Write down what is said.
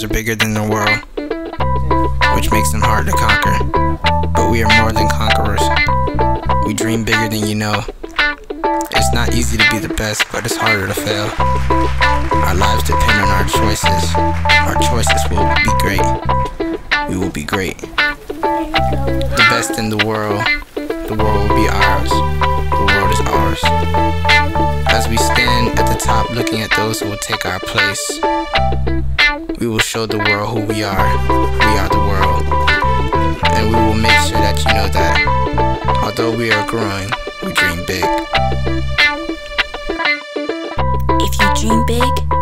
dreams are bigger than the world, which makes them hard to conquer. But we are more than conquerors. We dream bigger than you know. It's not easy to be the best, but it's harder to fail. Our lives depend on our choices. Our choices will be great. We will be great. The best in the world will be ours. The world is ours. As we stand at the top looking at those who will take our place, we will show the world who we are. We are the world. And we will make sure that you know that. Although we are growing, we dream big. If you dream big,